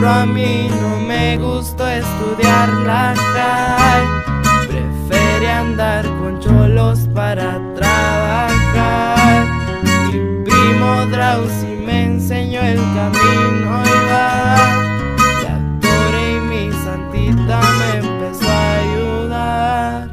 burro, a mí no me gustó estudiar la calle. Preferí andar con cholos para trabajar. Mi primo Drausi me enseñó el camino y va. La torre y mi santita me empezó a ayudar.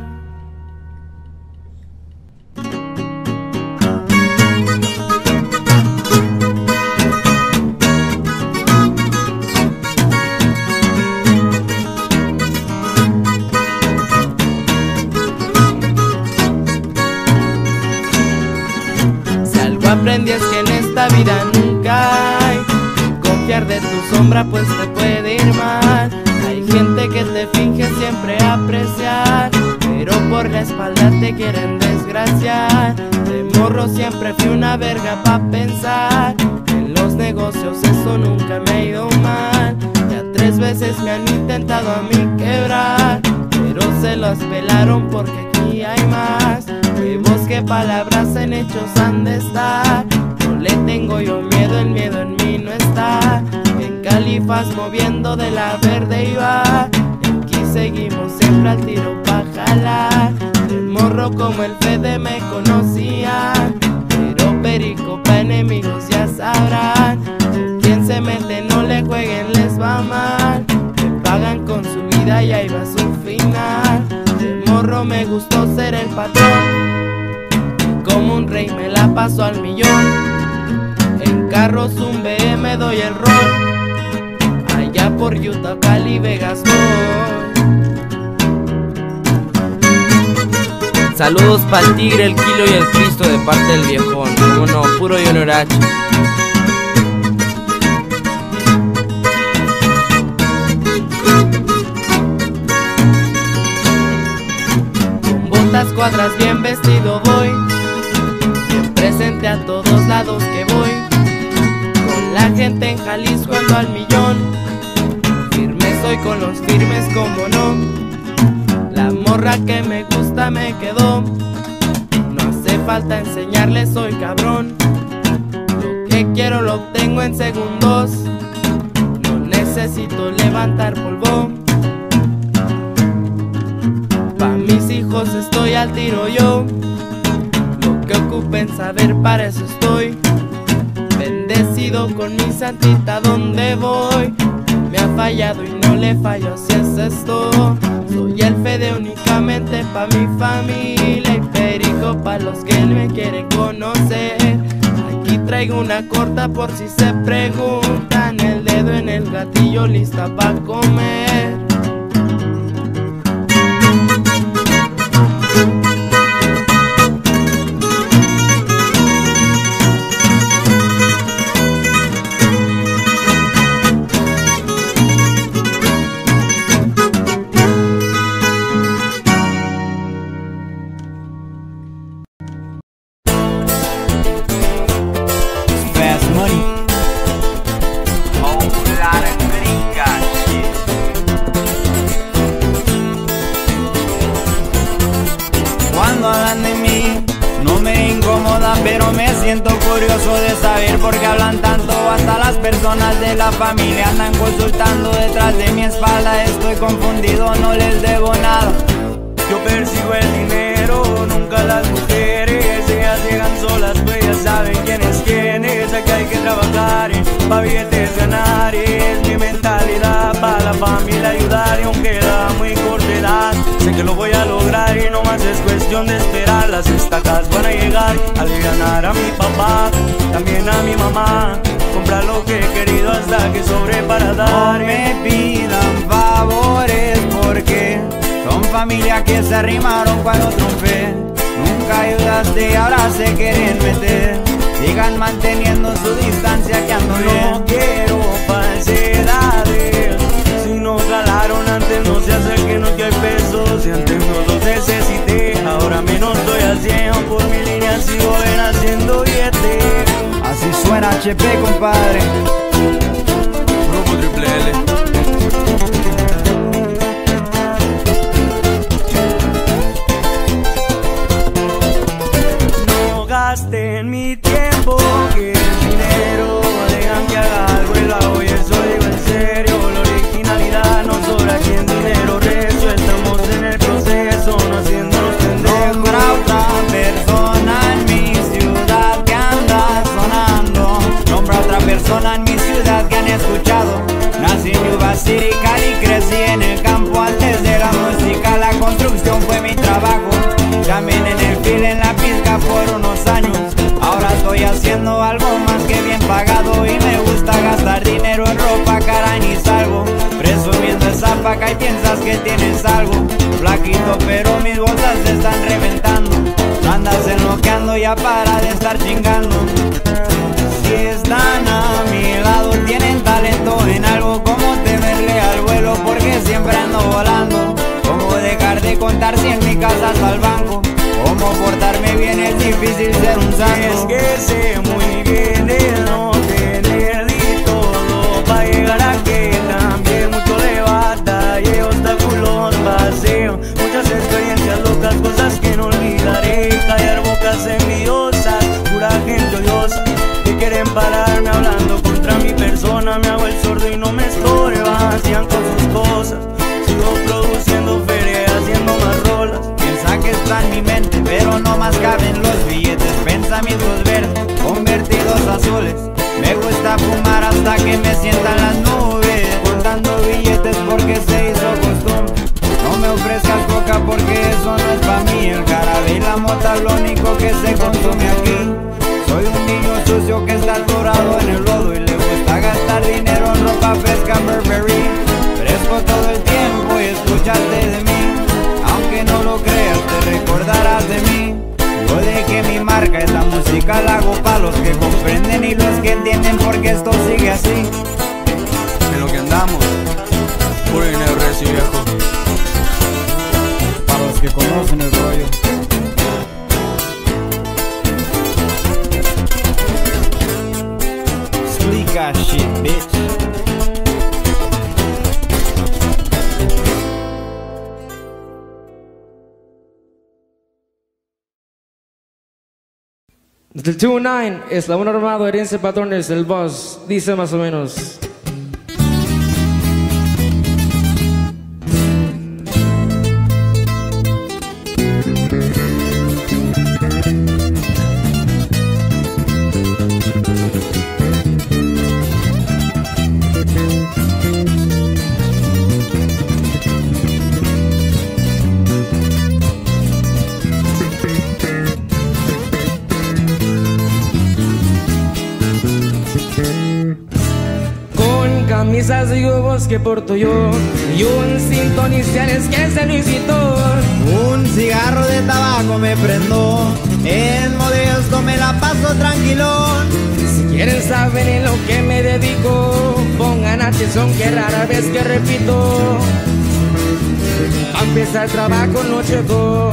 Aprendí es que en esta vida nunca hay que confiar de tu sombra, pues te puede ir mal. Hay gente que te finge siempre apreciar, pero por la espalda te quieren desgraciar. De morro siempre fui una verga pa' pensar, en los negocios eso nunca me ha ido mal. Ya 3 veces me han intentado a mí quebrar, pero se los pelaron porque aquí hay más. Huevos que palabras en hechos han de estar. No le tengo yo miedo, el miedo en mí no está. En Califas moviendo de la verde iba. Aquí seguimos siempre al tiro pa' jalar. De morro como el Fede me conocía, pero perico pa' enemigos ya sabrán. Quien se mete no le jueguen, les va mal. Me pagan con su vida y ahí va su final. De morro me gustó ser el patrón, como un rey me la paso al millón. En carros un BM doy el rol, allá por Utah, Cali, Vegas, no. Saludos pa'l Tigre, el Kilo y el Cristo de parte del viejón. Uno puro y honoracho. Cuadras bien vestido voy, bien presente a todos lados que voy. Con la gente en Jalisco ando al millón, firme soy con los firmes como no. La morra que me gusta me quedó, no hace falta enseñarle soy cabrón. Lo que quiero lo obtengo en segundos, no necesito levantar polvo. Mis hijos estoy al tiro yo, lo que ocupen saber para eso estoy. Bendecido con mi santita donde voy, me ha fallado y no le fallo si es esto. Soy el Fede únicamente pa' mi familia y perico pa' los que me quieren conocer. Aquí traigo una corta por si se preguntan, el dedo en el gatillo lista pa' comer. Familia andan consultando detrás de mi espalda, estoy confundido, no les debo nada. Yo persigo el dinero, nunca las mujeres, ellas llegan solas, pues ya saben quién es quién es. Acá hay que trabajar, pa' billetes ganar, es mi mentalidad, pa' la familia ayudar. Y aunque da muy corta edad, sé que lo voy a lograr y no más es cuestión de esperar. Las estacas van a llegar, al ganar a mi papá, también a mi mamá. Comprar lo que he querido hasta que sobre para dar. No me pidan favores porque son familia que se arrimaron cuando triunfé. Nunca ayudaste y ahora se quieren meter. Sigan manteniendo su distancia que ando bien. No quiero falsedades. Si nos jalaron antes no se hace que no hay pesos. Si antes no los necesité, ahora menos estoy haciendo. Por mi línea sigo ven haciendo billetes. Así suena HP, compadre. Grupo Triple L. No gasten mi tiempo, que el dinero dejan que haga algo y lo hago y eso digo en serio. más que bien pagado. Y me gusta gastar dinero en ropa cara, ni salgo presumiendo esa paca y piensas que tienes algo. Flaquito pero mis bolsas se están reventando, andas enloqueando, ya para de estar chingando. Si están a mi lado tienen talento en algo, como temerle al vuelo porque siempre ando volando. Como dejar de contar 100.000 casas al banco, como portarme bien es difícil ser un santo. Es que sé muy bien el no tener ni todo para llegar a que también mucho le batallé, obstáculos paseo, muchas experiencias locas, cosas que no olvidaré. Callar bocas envidiosas, pura gente odiosa que quieren pararme hablando contra mi persona. Me hago el sordo y no me estorba, hacían con sus cosas. Sigo produciendo ferias, haciendo más rolas. Piensa que está en mi mente, pero no más caben los billetes. Pensamientos verdes, convertidos a azules. Me gusta fumar hasta que me sientan las nubes, contando billetes porque se hizo costumbre. No me ofrezcas coca porque eso no es pa' mí. El carabel y la mota es lo único que se consume aquí. Soy un niño sucio que está atorado en el lodo y le gusta gastar dinero en ropa fresca, Burberry. Fresco todo el tiempo y escuchaste de mí, aunque no lo creas te recordarás de mí. Yo dejé mi marca, esta música la hago pa' los que comprenden y los que entienden, porque esto sigue así. En lo que andamos, puro dinero viejo, para los que conocen el rollo. Explica shit, bitch. Del 2-9, eslabón armado, Herencia de Patrones, el boss, dice más o menos. Camisas y huevos que porto yo y un cinto iniciales que se lo incitó. Un cigarro de tabaco me prendo, en modesto me la paso tranquilón. Si quieren saber en lo que me dedico, pongan atención que rara vez que repito. Pa' empezar trabajo no llegó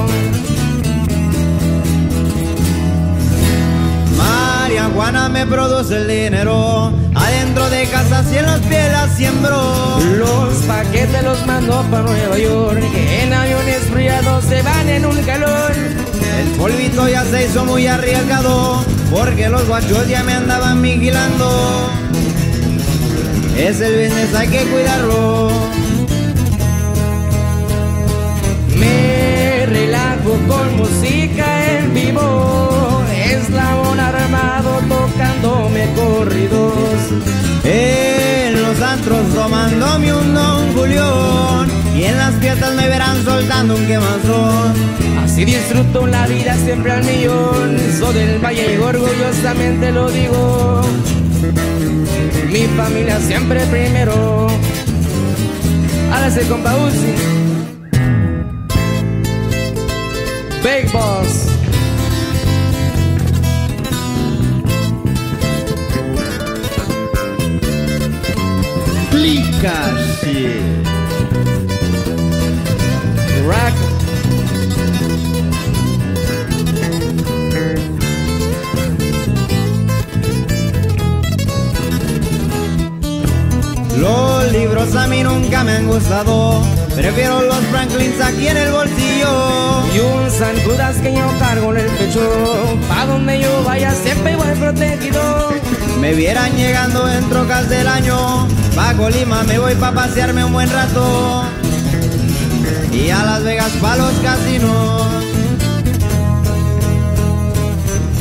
Marihuana, me produce el dinero, adentro de casa y en los pies la siembro. Los paquetes los mando para Nueva York, que en aviones friados se van en un calor. El polvito ya se hizo muy arriesgado, porque los guachos ya me andaban vigilando. Es el business, hay que cuidarlo. Me relajo con música en vivo, eslabón armado tocándome corridos. En los antros tomándome un Don Julión, y en las fiestas me verán soltando un quemazón. Así disfruto la vida siempre al millón, soy del Valle y orgullosamente lo digo. Mi familia siempre primero. Hágase compa Uzi, Big Boss. Casi Rack. Los libros a mí nunca me han gustado, prefiero los Franklins aquí en el bolsillo. Y un San Judas que yo cargo en el pecho, pa' donde yo vaya siempre voy protegido. Me vieran llegando en trocas del año, pa' Colima me voy pa' pasearme un buen rato, y a Las Vegas pa' los casinos.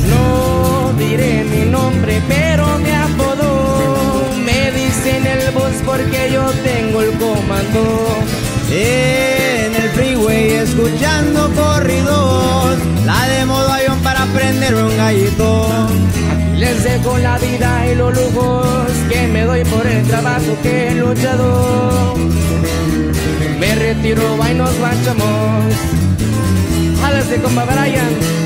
No diré mi nombre pero me apodó, me dicen el boss porque yo tengo el comando. En el freeway escuchando corridos, la de modo avión para prender un gallito. Les hice con la vida y los lujos que me doy por el trabajo que he luchado. Me retiro, ahí nos marchamos. Jálese, compa Brian.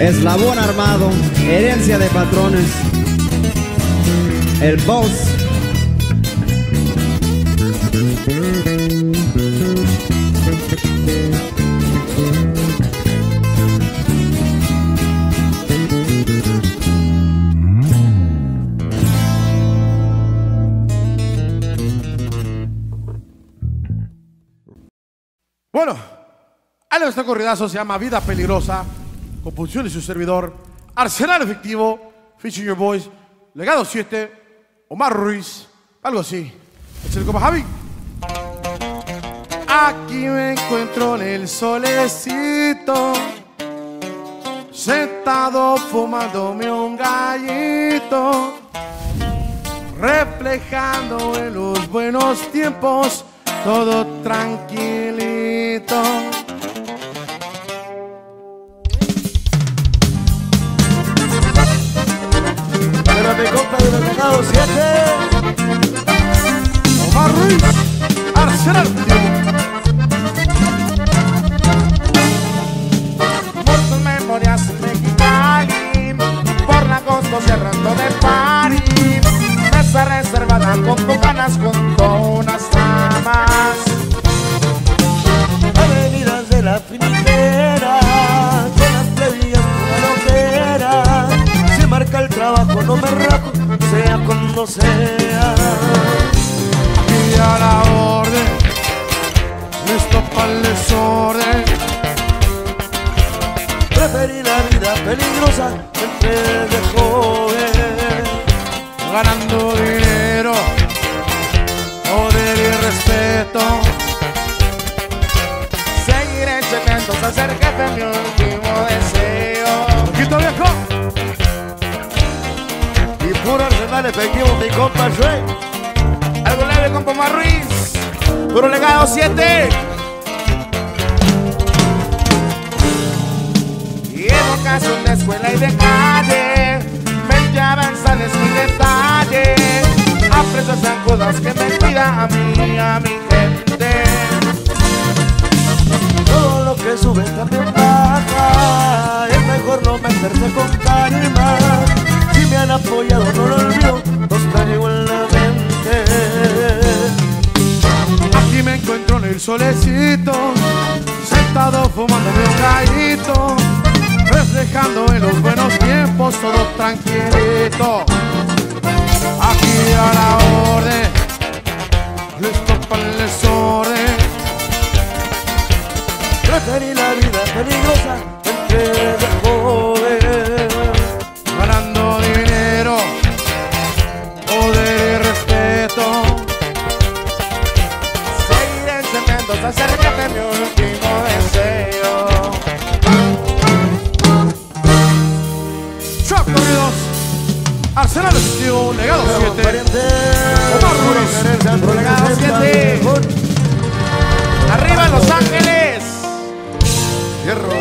Eslabón armado, herencia de patrones. El boss. Bueno, algo de este corridazo se llama Vida Peligrosa. Composición de su servidor, Arsenal Efectivo, featuring your boys, Legado 7, Omar Ruiz, algo así. Es el compa Javi. Aquí me encuentro en el solecito, sentado fumándome un gallito, reflejando en los buenos tiempos, todo tranquilito. Legado 7, Omar Ruiz, Arsenal. Por tus memorias me quitarí, por la costa cerrando de París, mesa reservada con tocanas, con tonas ramas, avenidas de la finitera, con las plebillas con la loquera, se marca el trabajo, no me rajo, sea cuando sea. Y a la orden, listo para el desorden. Preferí la vida peligrosa entre de joven, ganando dinero, poder y respeto. Seguiré checando hasta ser jefe, mi último deseo. ¡Poquito viejo! Puro Arsenal Efectivo, mi compa Shrey. Algo leve, compa Omar Ruiz. Puro Legado 7. Y educación de escuela y de calle, mente avanzales sin detalle. Aprecio esas cosas que me cuida a mí, a mi gente. Todo lo que sube también baja, es mejor no meterse con calma. Si me han apoyado, no lo olvido, los traigo en la mente. Aquí me encuentro en el solecito, sentado fumándome un gallito, reflejando en los buenos tiempos, todo tranquilito. Aquí a la orden, listo para el desorden. Preferí la vida peligrosa entre de joven, ganando dinero, poder y respeto. Seguiré encendiendo hasta cerca de mi último deseo. Trap Corridos, Arsenal Efectivo, Legado 7, Omar Ruiz, Legado 7. Arriba Los Ángeles. Cierro.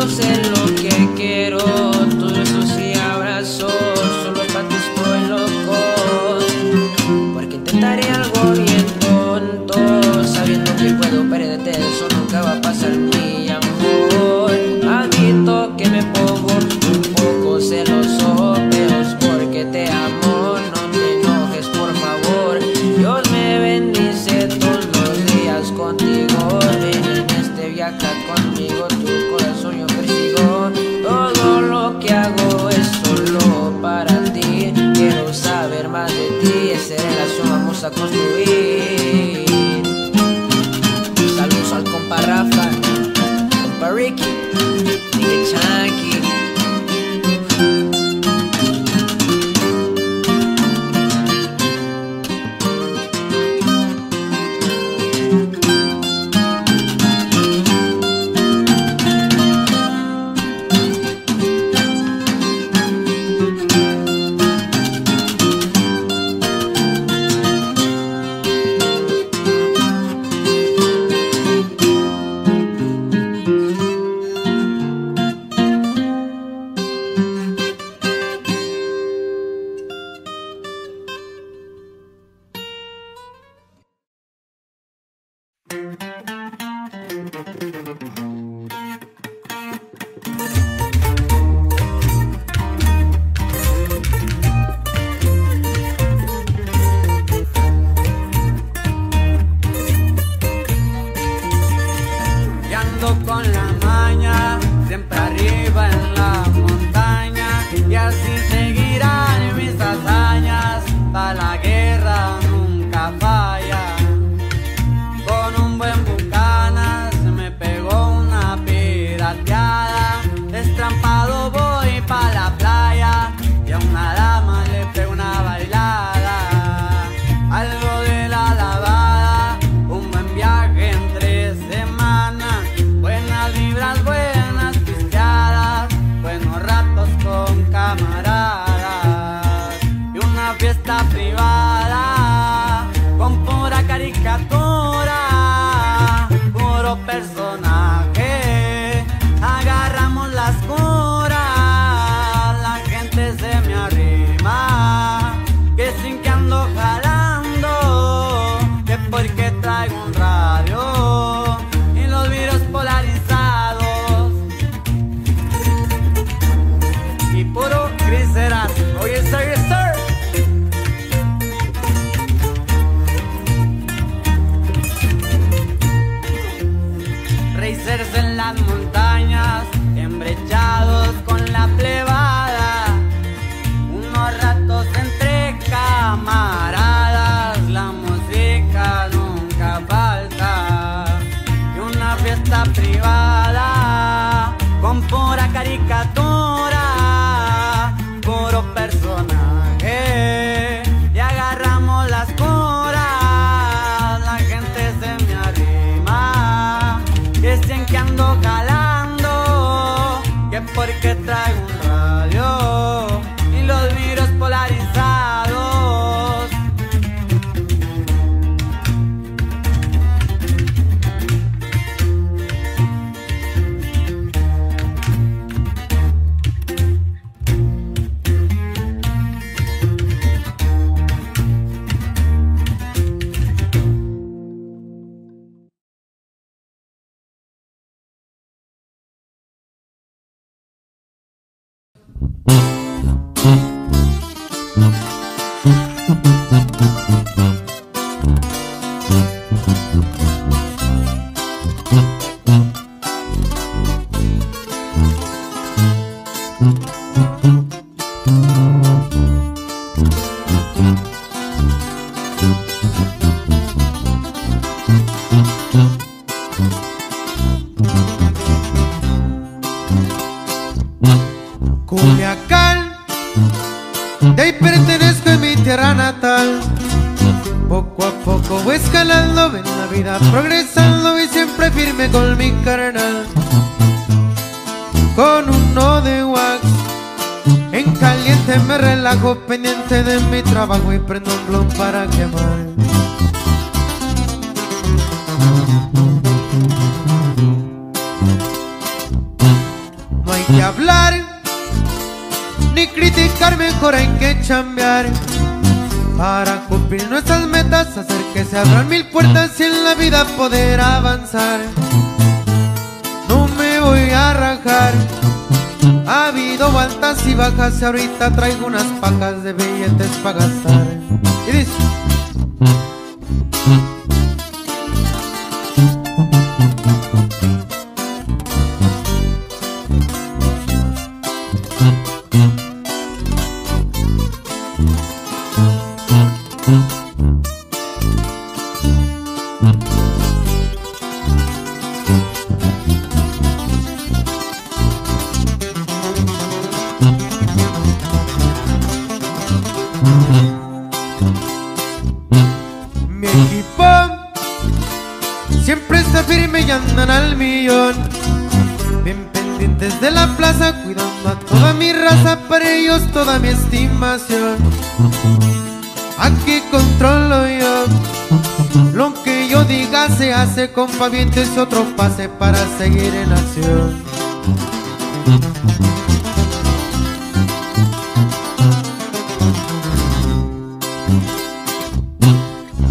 puedo ser lo que quiero. Tus besos y abrazos solo para ti estoy loco, porque intentaré algo bien tonto, sabiendo que puedo perderte. Eso nunca va a pasar, mi amor. Admito que me pongo un poco celoso, pero es porque te amo. No te enojes, por favor. Dios me bendice todos los días contigo. Ven en este viaje conmigo, tu corazón yo persigo. Todo lo que hago es solo para ti. Quiero saber más de ti, esa relación vamos a construir. Saludos al compa Rafa, compa Ricky, Nigga Chanky. Pendiente de mi trabajo y prendo un blon para quemar. de hablar, ni criticar, mejor hay que chambear. Para cumplir nuestras metas, hacer que se abran mil puertas y en la vida poder avanzar. No me voy a rajar, ha habido altas y bajas y ahorita traigo unas pacas de billetes para gastar. Y dice: mi equipo siempre está firme y andan al millón, bien pendientes de la plaza, cuidando a toda mi raza, para ellos toda mi estimación. Aquí controlo yo, lo que yo diga se hace, compa, vientes y otro pase para seguir en acción.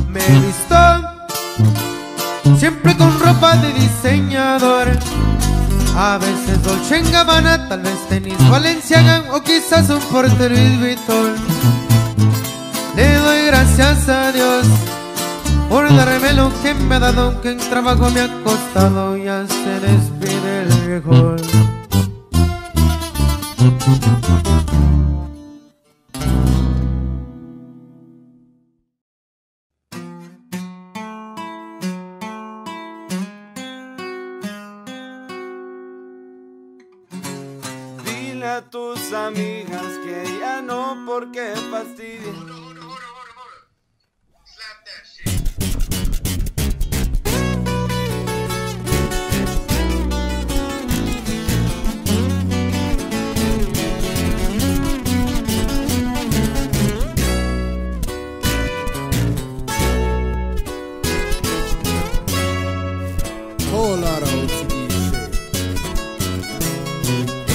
Me visto siempre con ropa de diseñador, a veces Dolce en Gabbana, tal vez tenis Valenciaga o quizás un portero Louis Vuitton. Le doy gracias a Dios por darme lo que me ha dado, aunque en trabajo me ha costado. Ya se despide el viejo. Dile a tus amigas que ya no, porque fastidia.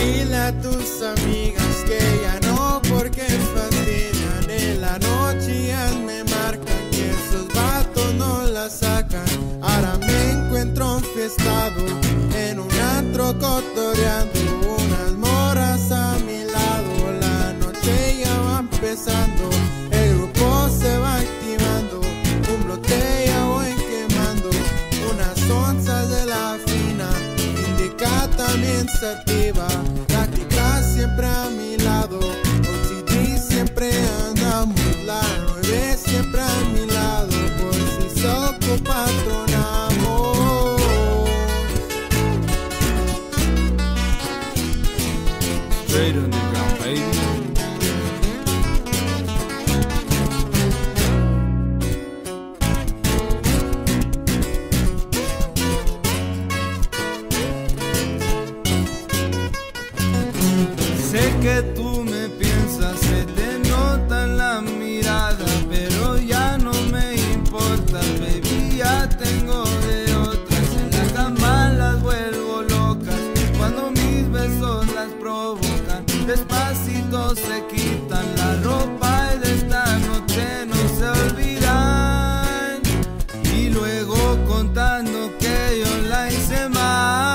Dile a tus amigas que ya no, porque fastidian. En la noche ellas me marcan que esos vatos no la sacan. Ahora me encuentro enfiestado en un antro cotoreando unas moras a mi lado. La noche ya va empezando, el grupo se va activando, un blote ya voy quemando, unas onzas de la fina, indica también sativa. Siempre a mi lado, OCD siempre andamos, la 9 siempre a mi lado, por si soco patronamos. Straight underground, baby. Sé que tú me piensas, se te nota en la mirada, pero ya no me importa, baby, ya tengo de otras. En la cama las vuelvo locas, cuando mis besos las provocan, despacito se quitan la ropa y de esta noche no se olvidan. Y luego contando que yo la hice mal,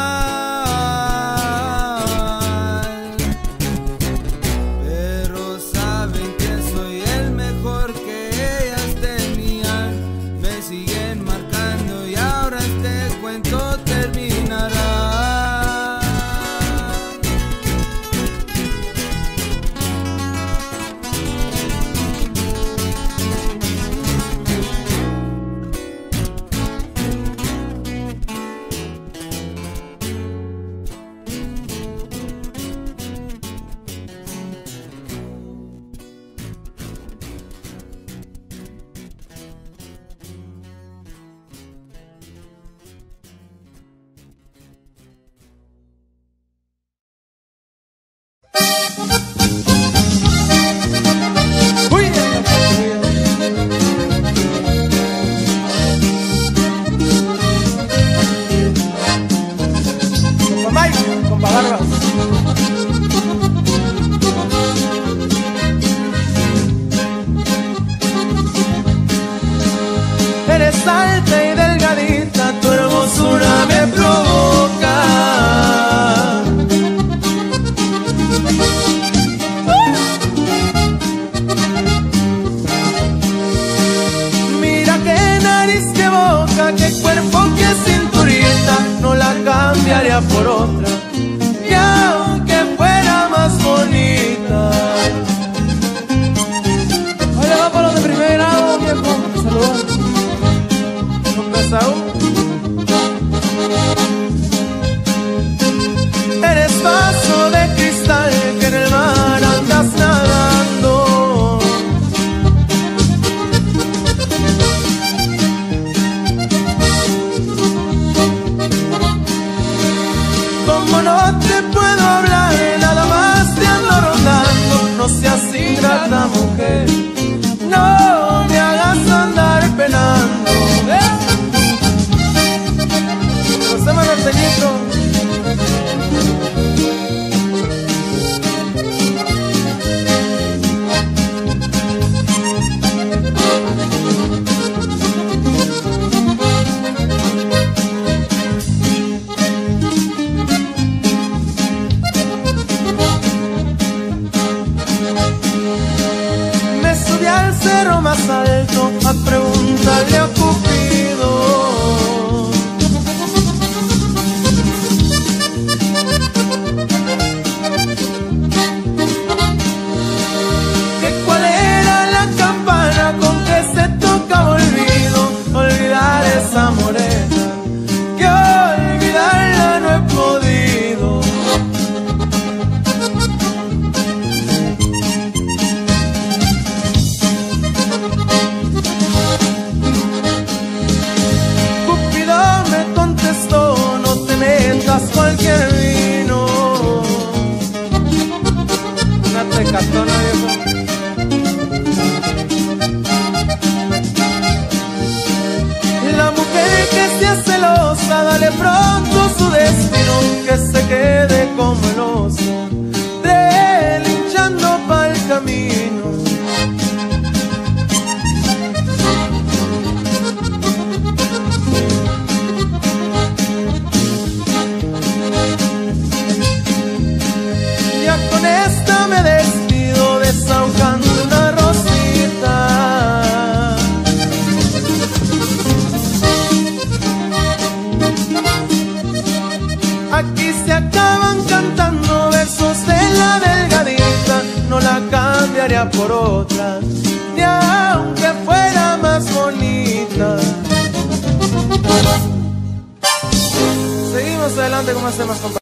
cambiaría por otras, ni aunque fuera más bonita. Seguimos adelante con más temas, compañeros.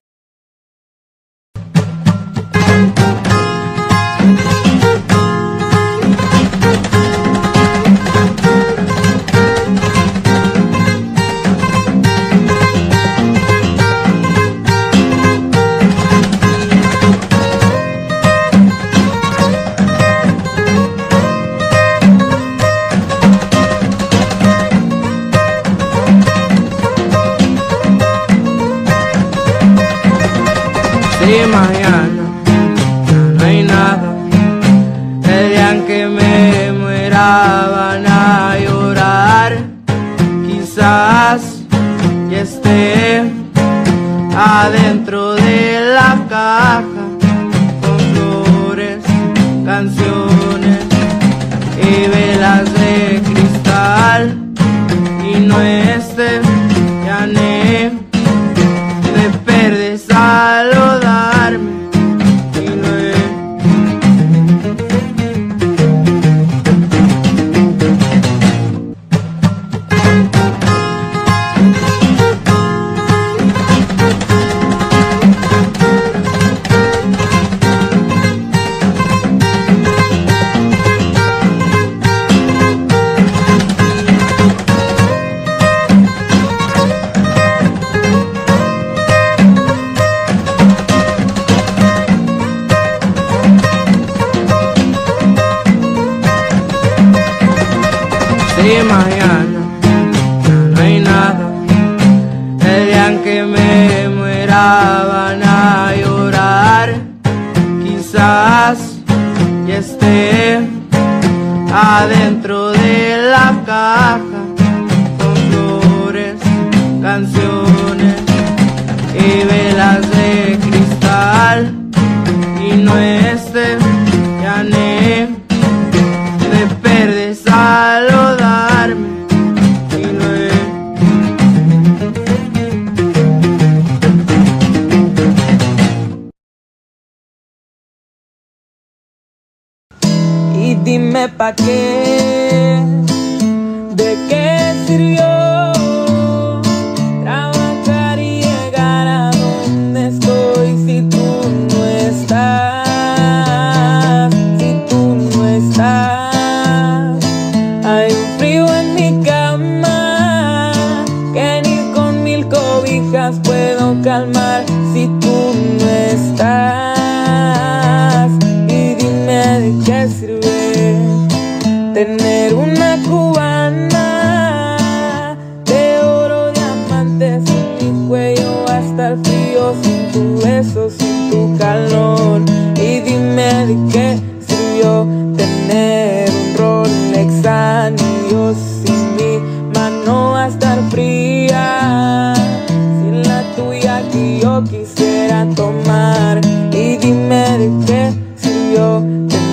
Y mañana no hay nada, el día en que me muera van a llorar. Quizás ya esté adentro de la caja, con flores, canciones y velas de cristal, y no esté llané de perder salud. Y mañana no hay nada, el día en que me muera van a llorar. Quizás ya esté adentro de la caja, con flores, canciones y velas de cristal, y no esté llané de perder salud. Dime pa' qué, de qué sirvió trabajar y llegar a donde estoy si tú no estás, si tú no estás. Hay un frío en mi cama que ni con 1000 cobijas puedo calmar si tú no estás. Y dime de qué sirvió tener una cubana de oro, diamantes en mi cuello, hasta el frío, sin tu beso, sin tu calor. Y dime de qué sirvió tener un Rolex, anillos sin mi mano va a estar fría, sin la tuya que yo quisiera tomar. Y dime de qué sirvió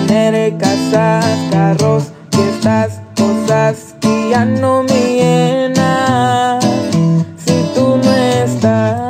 tener casas, carros, estas cosas que ya no me llenan si tú no estás.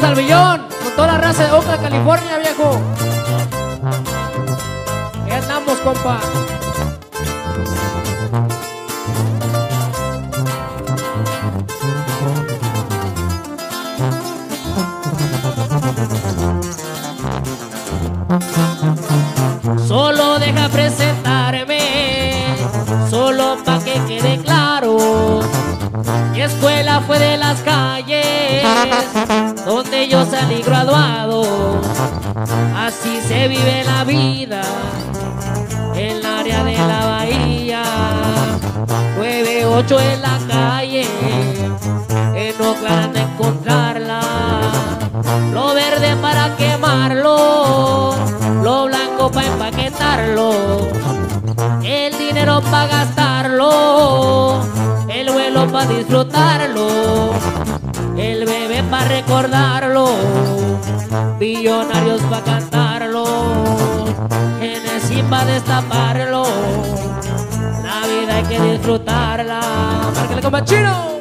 Vamos al millón con toda la raza de Oakland, California, viejo. Ahí andamos, compa. Solo deja presentarme, solo pa' que quede claro. Mi escuela fue de las calles, donde yo salí graduado. Así se vive la vida, en el área de la bahía. 9-8 en la calle, en Oakland a encontrarla. Lo verde para quemarlo, lo blanco para empaquetarlo, el dinero para gastarlo, el vuelo para disfrutarlo, el bebé para recordarlo, billonarios para cantarlo, Genesis para destaparlo. La vida hay que disfrutarla. ¡Márcale, compa chino!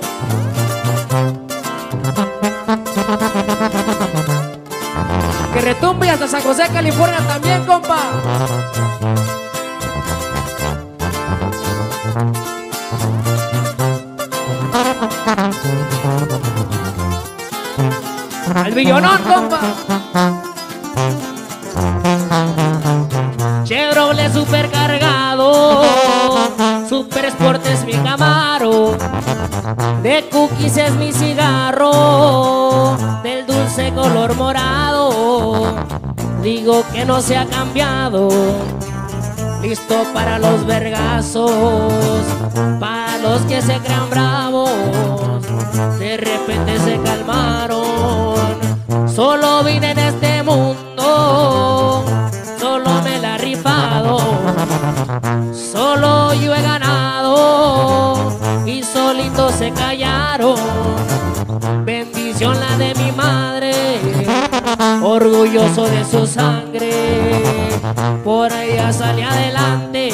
Que retumbe hasta San José, California también, compa. Al billonón, compa. Chevrolet supercargado, Super Sport es mi Camaro, de cookies es mi cigarro, del dulce color morado. Digo que no se ha cambiado, listo para los vergazos, para los que se crean bravos, de repente se calmaron. Solo vine en este mundo, solo me la he rifado, solo yo he ganado y solitos se callaron. Bendición la de mi madre, orgulloso de su sangre. Por ella salí adelante,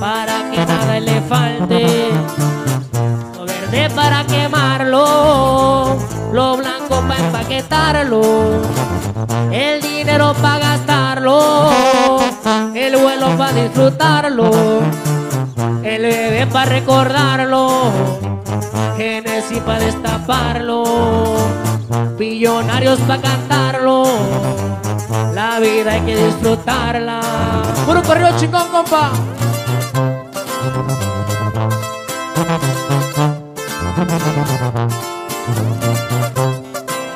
para que nada le falte. Lo verde para quemarlo, lo blanco para empaquetarlo, el dinero para gastarlo, el vuelo para disfrutarlo, el bebé para recordarlo, Genesis para destaparlo, billonarios para cantarlo. La vida hay que disfrutarla. Puro corrido chingón, compa.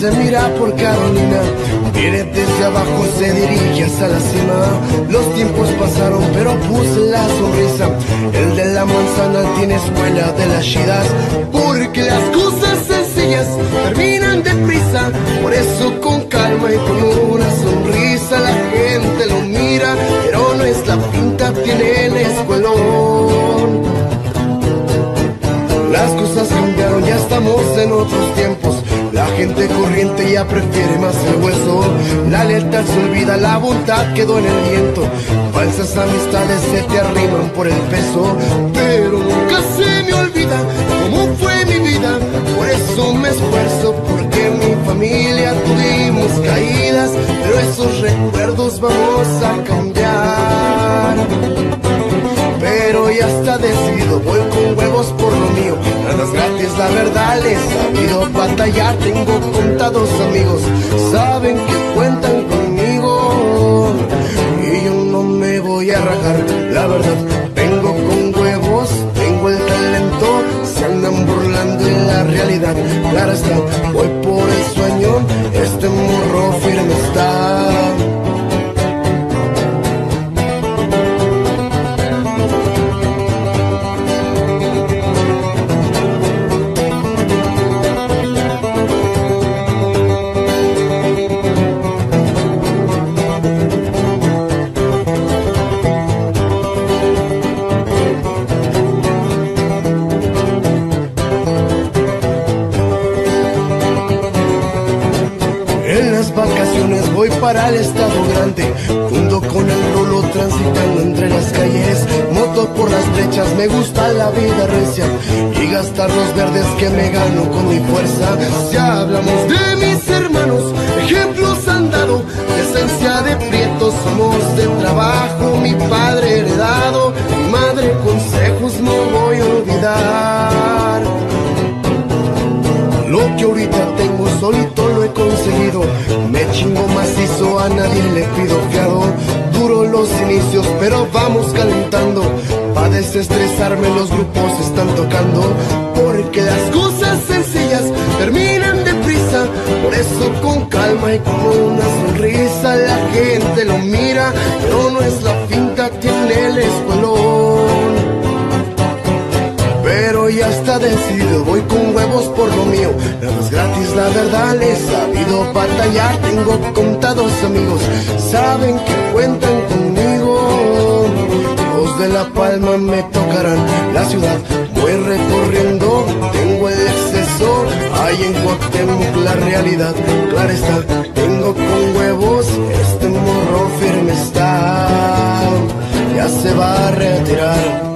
Se mira por Carolina, vienes desde abajo, se dirige hasta la cima. Los tiempos pasaron, pero puse la sonrisa. El de la manzana tiene escuela de las chidas, porque las cosas sencillas terminan deprisa. Por eso con calma y con una sonrisa la gente lo mira, pero no es la pinta, tiene el escuelón. Las cosas cambiaron, ya estamos en otros tiempos. La gente corriente ya prefiere más el hueso. La lealtad se olvida, la bondad quedó en el viento. Falsas amistades se te arriman por el peso. Pero nunca se me olvida cómo fue mi vida. Por eso me esfuerzo, porque en mi familia tuvimos caídas, pero esos recuerdos vamos a cambiar. Pero ya está decidido, voy con huevos por lo mío. Nada es gratis, la verdad les he sabido batallar. Tengo contados amigos, saben que cuentan conmigo, y yo no me voy a rajar, la verdad. Vengo con huevos, tengo el talento, se andan burlando en la realidad. para el estado grande, junto con el rolo transitando entre las calles, moto por las brechas, me gusta la vida recia y gastar los verdes que me gano con mi fuerza. Ya hablamos de mis hermanos, ejemplos han dado, esencia de prietos somos de trabajo, mi padre heredado, mi madre consejos no voy a olvidar. Lo que ahorita tengo solito lo he conseguido, me chingo macizo, a nadie le pido fiado. Duro los inicios, pero vamos calentando, pa' desestresarme los grupos están tocando, porque las cosas sencillas terminan deprisa, por eso con calma y con una sonrisa la gente lo mira, pero no es la finca, tiene el escuelón. Pero ya está decidido, voy con huevos por lo mío, nada es gratis, la verdad le he sabido batallar. Tengo contados amigos, saben que cuentan conmigo, los de La Palma me tocarán, la ciudad voy recorriendo, tengo el exceso, hay en Cuauhtémoc la realidad, claro está, tengo con huevos, este morro firme está, ya se va a retirar.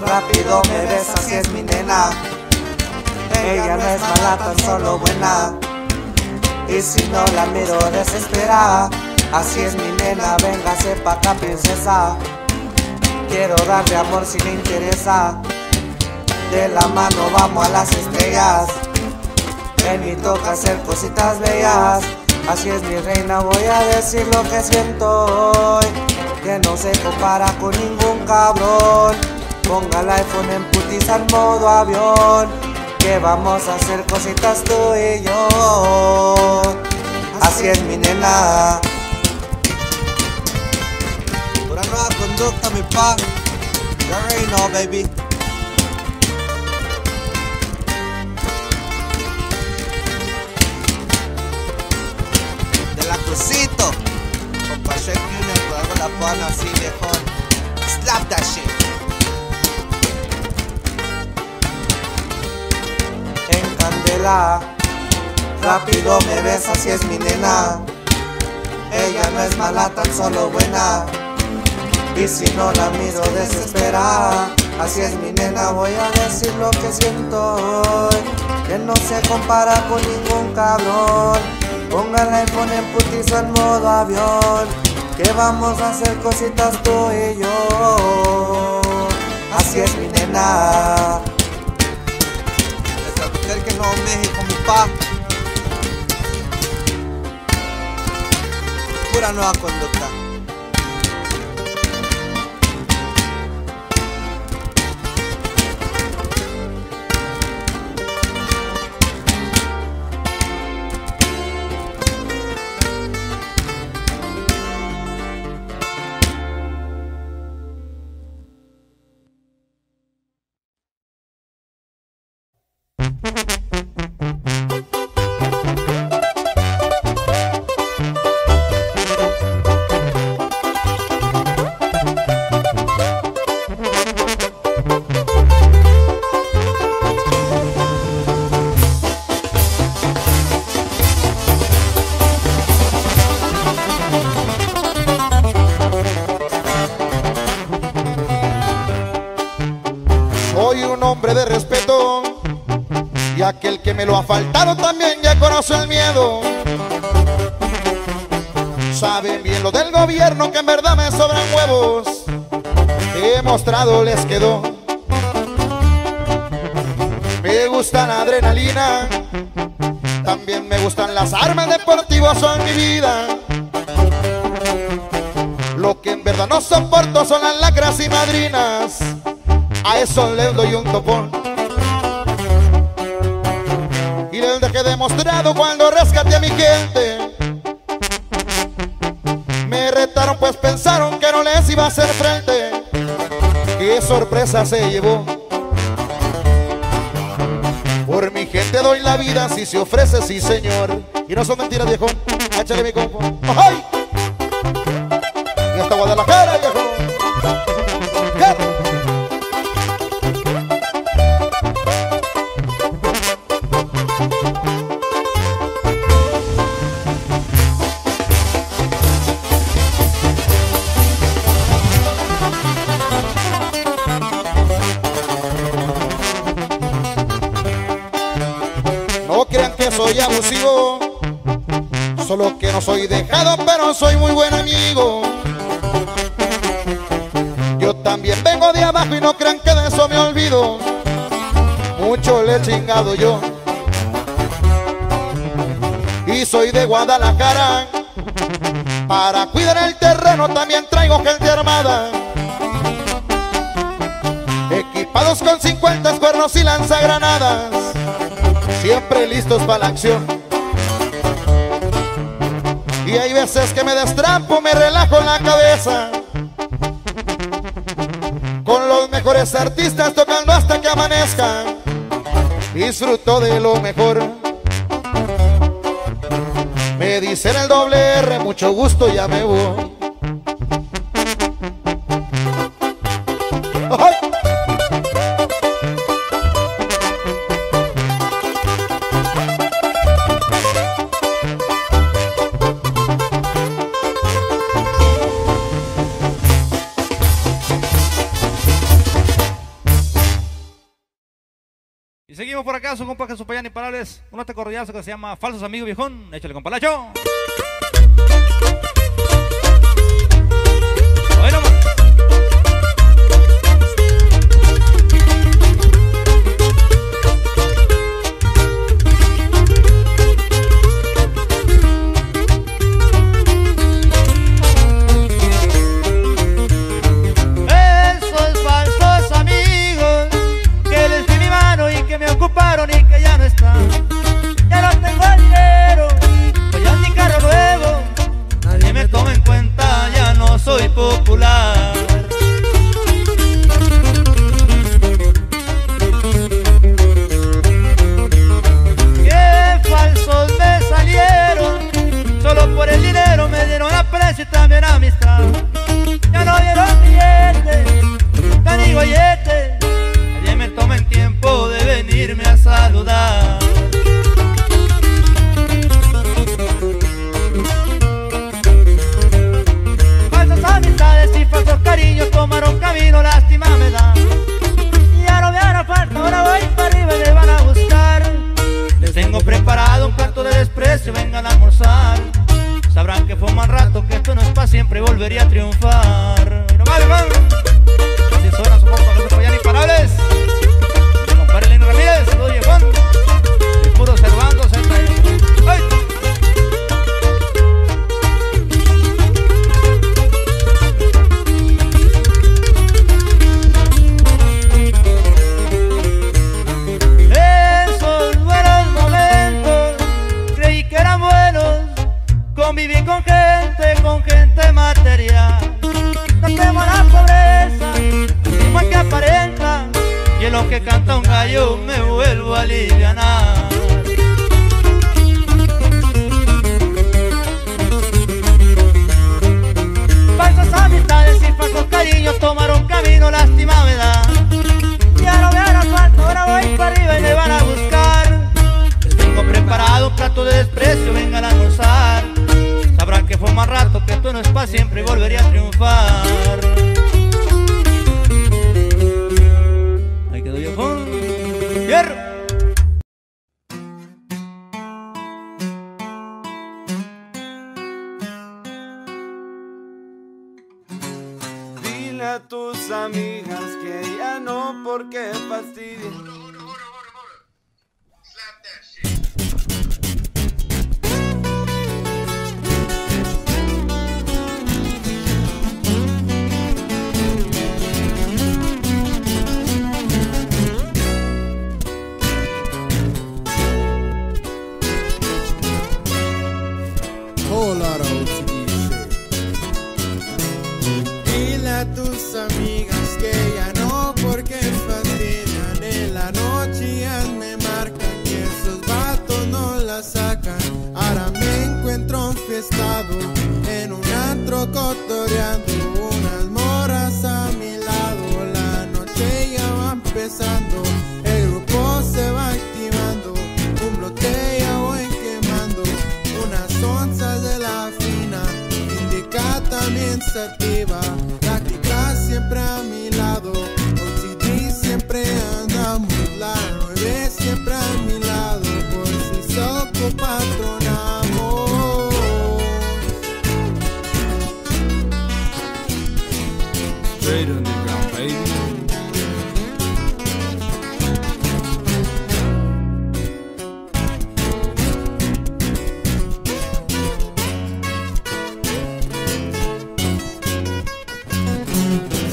Rápido me besa si es mi nena, ella no es mala, tan solo buena, y si no la miro desesperada, así es mi nena, véngase pa' acá princesa, quiero darle amor si le interesa, de la mano vamos a las estrellas, en mi toca hacer cositas bellas, así es mi reina, voy a decir lo que siento hoy, que no se compara con ningún cabrón. Ponga el iPhone en putiza en modo avión, que vamos a hacer cositas tú y yo. Así es mi nena. Una nueva conducta mi pa, you already know baby. De la crucito, compa Shake Junior, hago la pana así mejor. Slap that shit. Rápido me besa si es mi nena, ella no es mala, tan solo buena, y si no la miro desesperada, así es mi nena, voy a decir lo que siento hoy, que no se compara con ningún cabrón. Póngala y pone en putiza en modo avión, que vamos a hacer cositas tú y yo. Así es mi nena. Que no México mi pa, pura nueva conducta. Me lo asfaltaron también, ya conoce el miedo. Saben bien lo del gobierno que en verdad me sobran huevos, he mostrado les quedó. Me gusta la adrenalina, también me gustan las armas deportivas, son mi vida. Lo que en verdad no soporto son las lacras y madrinas, a eso les doy un topón. Y les dejé demostrado cuando rescaté a mi gente. Me retaron pues pensaron que no les iba a hacer frente. Qué sorpresa se llevó. Por mi gente doy la vida, si se ofrece, sí señor. Y no son mentiras, viejo, échale mi compo. ¡Ay! Y hasta Guadalajara, viejo. No crean que soy abusivo, solo que no soy dejado, pero soy muy buen amigo. Yo también vengo de abajo y no crean que de eso me olvido. Mucho le he chingado yo. Y soy de Guadalajara. Para cuidar el terreno también traigo gente armada, equipados con 50 cuernos y lanzagranadas, siempre listos para la acción. Y hay veces que me destrampo, me relajo en la cabeza, con los mejores artistas tocando hasta que amanezca. Disfruto de lo mejor. Me dicen el doble R, mucho gusto, ya me voy. Y seguimos por acá, su compa Jesús Payán Imparables, un ataque cordial que se llama Falsos Amigos, viejón. Échale, compalacho. Ahí nomás. las amigas que ya no, porque fastidian en la noche y ellas me marcan que esos vatos no la sacan. Ahora me encuentro enfiestado en un antro cotoreando unas moras a mi lado. La noche ya va empezando, el grupo se va activando, un bloqueo ya voy quemando, unas onzas de la fina, indica también se activa. Siempre a mi lado, OCD siempre andamos, la 9 siempre a mi lado, por si soco patronamos. Straight on the ground, baby.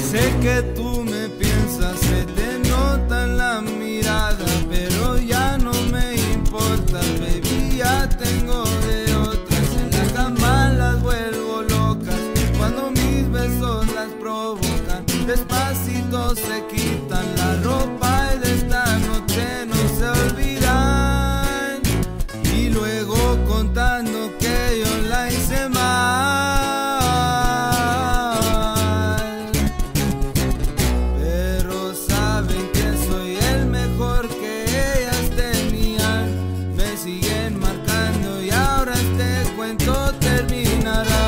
Sé que tú me piensas, se te nota en la mirada, pero ya no me importa, baby, ya tengo de otras. En la cama las vuelvo locas, cuando mis besos las provocan, despacito se quitan la ropa y de esta noche no se olvidan. Y luego contando que yo la hice mal, terminará.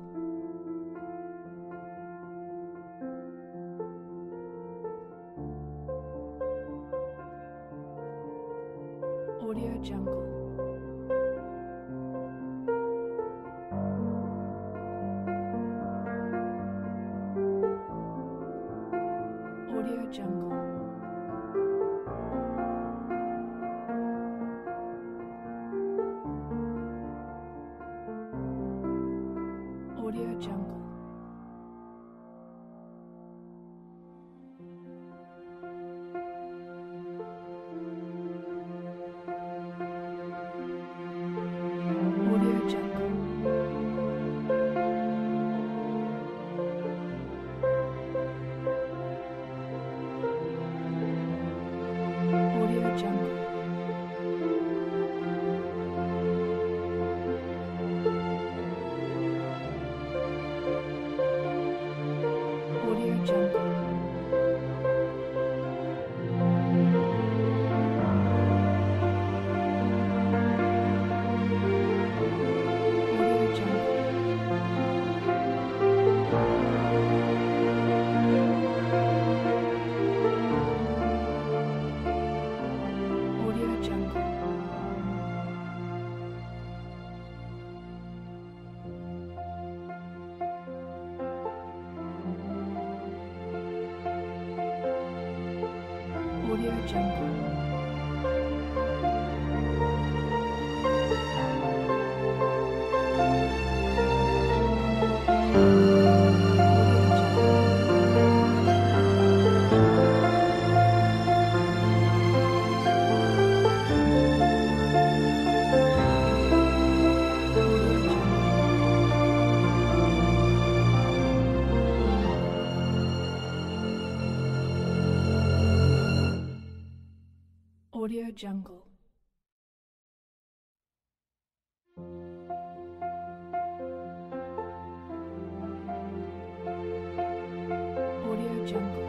Audio Jungle. Audio Jungle. Audio Jungle. Audio Jungle.